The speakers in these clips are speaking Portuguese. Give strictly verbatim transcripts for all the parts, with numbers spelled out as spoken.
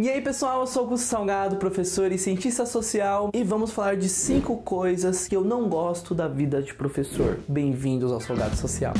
E aí pessoal, eu sou o Gustavo Salgado, professor e cientista social, e vamos falar de cinco coisas que eu não gosto da vida de professor. Bem-vindos ao Salgado Social.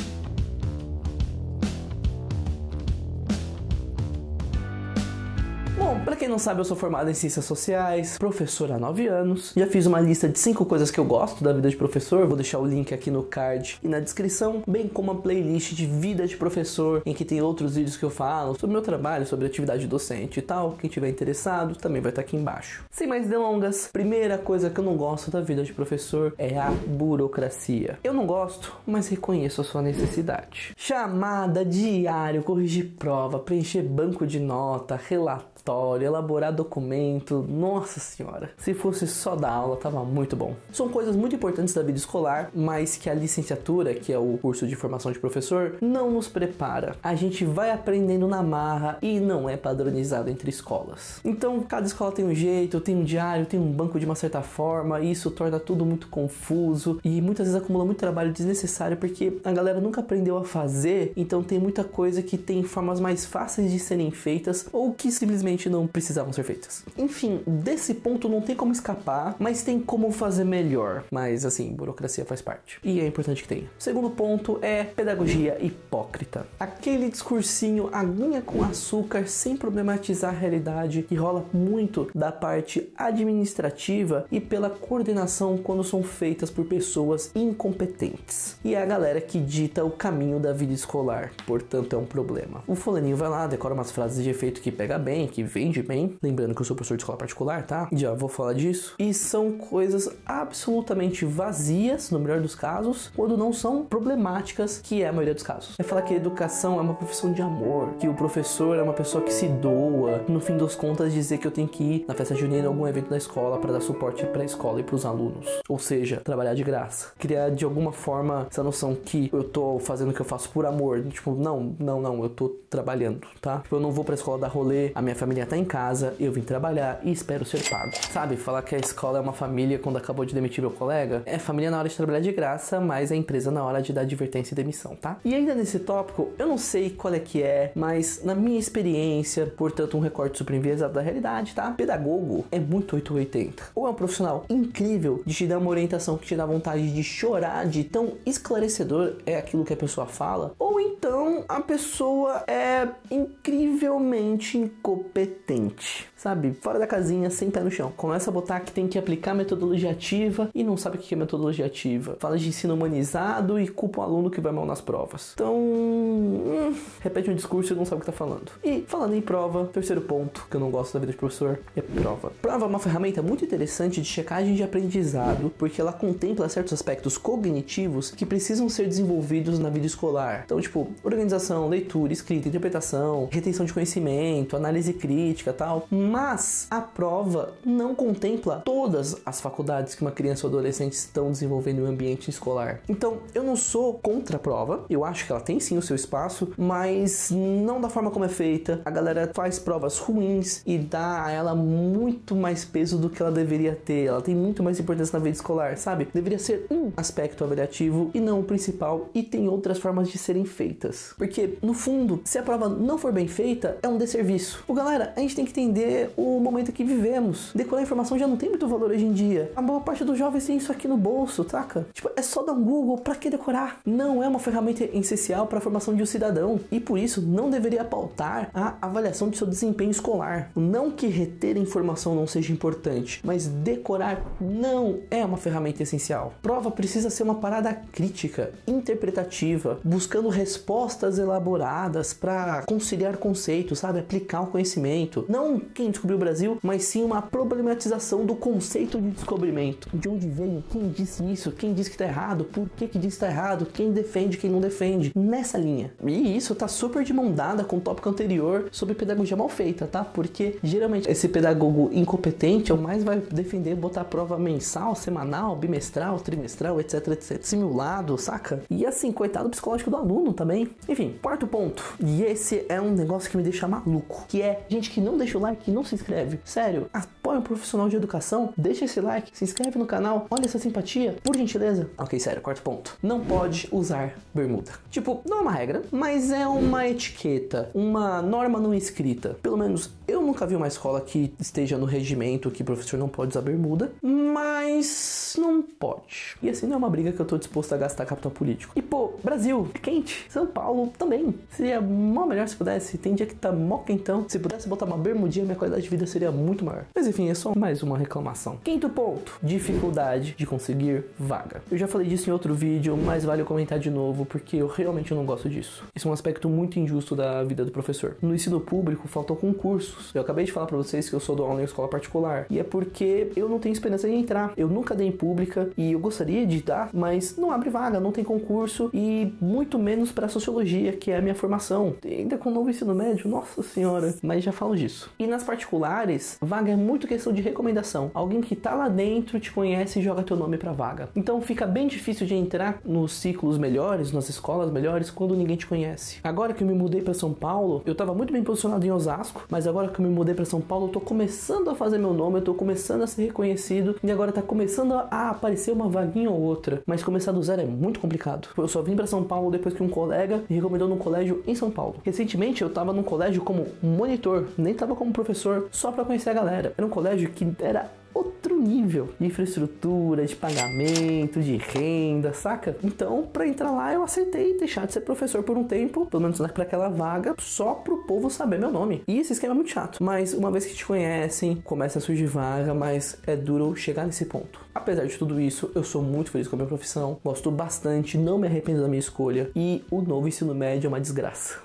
Bom, pra quem não sabe, eu sou formado em ciências sociais, professor há nove anos. Já fiz uma lista de cinco coisas que eu gosto da vida de professor, vou deixar o link aqui no card e na descrição, bem como uma playlist de vida de professor, em que tem outros vídeos que eu falo sobre meu trabalho, sobre atividade docente e tal. Quem tiver interessado também vai estar aqui embaixo. Sem mais delongas, primeira coisa que eu não gosto da vida de professor é a burocracia. Eu não gosto, mas reconheço a sua necessidade. Chamada, diário, corrigir prova, preencher banco de nota, relatório, elaborar documento, nossa senhora. Se fosse só dar aula, tava muito bom. São coisas muito importantes da vida escolar, mas que a licenciatura, que é o curso de formação de professor, não nos prepara. A gente vai aprendendo na marra e não é padronizado entre escolas. Então, cada escola tem um jeito, tem um diário, tem um banco de uma certa forma, e isso torna tudo muito confuso e muitas vezes acumula muito trabalho desnecessário porque a galera nunca aprendeu a fazer, então tem muita coisa que tem formas mais fáceis de serem feitas ou que simplesmente não precisavam ser feitas. Enfim, desse ponto não tem como escapar, mas tem como fazer melhor. Mas assim, burocracia faz parte. E é importante que tenha. Segundo ponto é pedagogia hipócrita. Aquele discursinho aguinha com açúcar sem problematizar a realidade que rola muito da parte administrativa e pela coordenação quando são feitas por pessoas incompetentes. E é a galera que dita o caminho da vida escolar. Portanto, é um problema. O fulaninho vai lá, decora umas frases de efeito que pega bem, que vende bem, lembrando que eu sou professor de escola particular, tá? Já vou falar disso. E são coisas absolutamente vazias, no melhor dos casos, quando não são problemáticas, que é a maioria dos casos. É falar que a educação é uma profissão de amor, que o professor é uma pessoa que se doa, no fim das contas dizer que eu tenho que ir na festa junina, algum evento da escola para dar suporte para a escola e para os alunos. Ou seja, trabalhar de graça. Criar de alguma forma essa noção que eu tô fazendo o que eu faço por amor, tipo, não, não, não, eu tô trabalhando, tá? Tipo, eu não vou para a escola dar rolê, a minha família tá em casa, eu vim trabalhar e espero ser pago. Sabe, falar que a escola é uma família quando acabou de demitir meu colega? É família na hora de trabalhar de graça, mas é empresa na hora de dar advertência e demissão, tá? E ainda nesse tópico, eu não sei qual é que é, mas na minha experiência, portanto um recorte super enviesado da realidade, tá? Pedagogo é muito oitocentos e oitenta. Ou é um profissional incrível de te dar uma orientação que te dá vontade de chorar, de tão esclarecedor é aquilo que a pessoa fala, ou então a pessoa é incrivelmente incompetente. Competente, sabe? Fora da casinha, sem pé no chão. Começa a botar que tem que aplicar metodologia ativa e não sabe o que é metodologia ativa. Fala de ensino humanizado e culpa o aluno que vai mal nas provas. Então, hum, repete um discurso e não sabe o que tá falando. E falando em prova, terceiro ponto que eu não gosto da vida de professor é prova. Prova é uma ferramenta muito interessante de checagem de aprendizado, porque ela contempla certos aspectos cognitivos que precisam ser desenvolvidos na vida escolar. Então, tipo, organização, leitura, escrita, interpretação, retenção de conhecimento, análise crítica, crítica e tal, mas a prova não contempla todas as faculdades que uma criança ou adolescente estão desenvolvendo no ambiente escolar. Então, eu não sou contra a prova, eu acho que ela tem sim o seu espaço, mas não da forma como é feita. A galera faz provas ruins e dá a ela muito mais peso do que ela deveria ter, ela tem muito mais importância na vida escolar, sabe? Deveria ser um aspecto avaliativo e não o principal, e tem outras formas de serem feitas. Porque, no fundo, se a prova não for bem feita, é um desserviço. O galera a gente tem que entender o momento que vivemos. Decorar informação já não tem muito valor hoje em dia. A boa parte dos jovens tem isso aqui no bolso, saca? Tipo, é só dar um Google, pra que decorar? Não é uma ferramenta essencial para a formação de um cidadão. E por isso, não deveria pautar a avaliação de seu desempenho escolar. Não que reter informação não seja importante, mas decorar não é uma ferramenta essencial. Prova precisa ser uma parada crítica, interpretativa, buscando respostas elaboradas para conciliar conceitos, sabe? Aplicar o conhecimento. Não quem descobriu o Brasil, mas sim uma problematização do conceito de descobrimento. De onde veio? Quem disse isso? Quem disse que tá errado? Por que que disse que tá errado? Quem defende? Quem não defende? Nessa linha. E isso tá super de mão dada com o tópico anterior sobre pedagogia mal feita, tá? Porque geralmente esse pedagogo incompetente é o mais vai defender botar prova mensal, semanal, bimestral, trimestral, etc, etcétera. Simulado, saca? E assim, coitado psicológico do aluno também. Enfim, quarto ponto. E esse é um negócio que me deixa maluco, que é, gente, gente que não deixa o like, que não se inscreve. Sério, apoia um profissional de educação, deixa esse like, se inscreve no canal, olha essa simpatia, por gentileza. Ok, sério, quarto ponto. Não pode usar bermuda. Tipo, não é uma regra, mas é uma etiqueta, uma norma não escrita. Pelo menos eu nunca vi uma escola que esteja no regimento que o professor não pode usar bermuda, mas não pode. E assim não é uma briga que eu tô disposto a gastar capital político. E pô, Brasil é quente, São Paulo também. Seria mó melhor se pudesse, tem dia que tá mó quentão. Se pudesse botar uma bermudinha, minha qualidade de vida seria muito maior. Mas enfim, é só mais uma reclamação. Quinto ponto, dificuldade de conseguir vaga. Eu já falei disso em outro vídeo, mas vale eu comentar de novo, porque eu realmente não gosto disso. Isso é um aspecto muito injusto da vida do professor. No ensino público, faltou concursos. Eu acabei de falar pra vocês que eu sou do aula em escola particular, e é porque eu não tenho esperança em entrar. Eu nunca dei em pública, e eu gostaria de dar, mas não abre vaga, não tem concurso, e muito menos pra sociologia, que é a minha formação. E ainda com o novo ensino médio, nossa senhora, mas já falo disso. E nas particulares, vaga é muito questão de recomendação. Alguém que tá lá dentro, te conhece e joga teu nome pra vaga. Então fica bem difícil de entrar nos ciclos melhores, nas escolas melhores, quando ninguém te conhece. Agora que eu me mudei pra São Paulo, eu tava muito bem posicionado em Osasco, mas agora que eu me mudei pra São Paulo, eu tô começando a fazer meu nome, eu tô começando a ser reconhecido, e agora tá começando a aparecer uma vaguinha ou outra. Mas começar do zero é muito complicado. Eu só vim pra São Paulo depois que um colega me recomendou num colégio em São Paulo. Recentemente eu tava num colégio como monitor, nem tava como professor, só pra conhecer a galera. Era um colégio que era outro nível de infraestrutura, de pagamento, de renda, saca? Então, pra entrar lá, eu aceitei deixar de ser professor por um tempo, pelo menos pra aquela vaga, só pro povo saber meu nome. E esse esquema é muito chato, mas uma vez que te conhecem, começa a surgir vaga, mas é duro chegar nesse ponto. Apesar de tudo isso, eu sou muito feliz com a minha profissão, gosto bastante, não me arrependo da minha escolha, e o novo ensino médio é uma desgraça.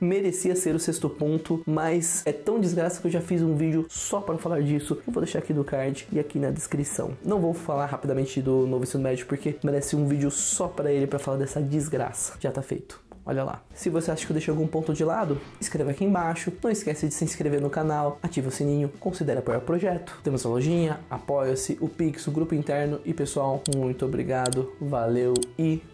Merecia ser o sexto ponto, mas é tão desgraça que eu já fiz um vídeo só para falar disso. Eu vou deixar aqui no card e aqui na descrição. Não vou falar rapidamente do novo ensino médio porque merece um vídeo só para ele, para falar dessa desgraça. Já tá feito. Olha lá. Se você acha que eu deixei algum ponto de lado, escreva aqui embaixo. Não esquece de se inscrever no canal, ativa o sininho, considere apoiar o projeto. Temos a lojinha, apoia-se, o Pix, o grupo interno. E pessoal, muito obrigado, valeu e